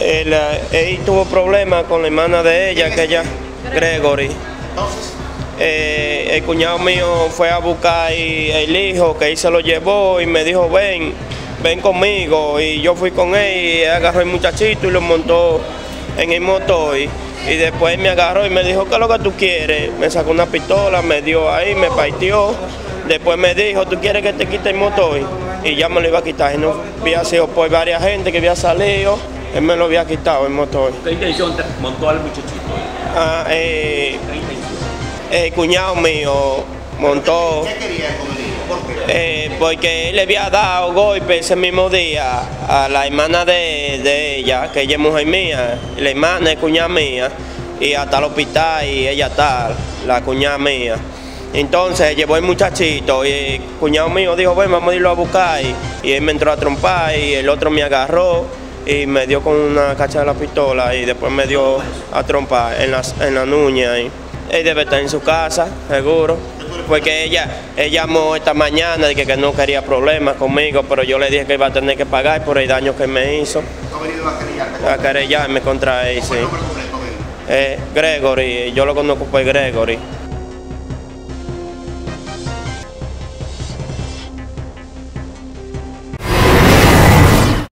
él tuvo problemas con la hermana de ella, que ella, Gregory. El cuñado mío fue a buscar el hijo, que él se lo llevó y me dijo, ven conmigo. Y yo fui con él y agarró el muchachito y lo montó en el motor. Y después me agarró y me dijo, ¿qué es lo que tú quieres? Me sacó una pistola, me dio ahí, me partió. Después me dijo, ¿tú quieres que te quite el motor? Y ya me lo iba a quitar. Y no había sido por varias gente que había salido, él me lo había quitado el motor. ¿Qué intención montó al muchachito? El cuñado mío montó. ¿Qué quería con él? Porque él le había dado golpe ese mismo día a la hermana de ella, que ella es mujer mía, la hermana es cuñada mía, y hasta el hospital y ella está, la cuñada mía. Entonces llevó el muchachito y el cuñado mío dijo, ven, vamos a irlo a buscar, y él me entró a trompar y el otro me agarró y me dio con una cacha de la pistola y después me dio a trompar en la nuña. Y él debe estar en su casa, seguro. Porque ella llamó esta mañana y que no quería problemas conmigo, pero yo le dije que iba a tener que pagar por el daño que me hizo. ¿Ha venido a querellarme contra él? Sí. Gregory, yo lo conozco por Gregory.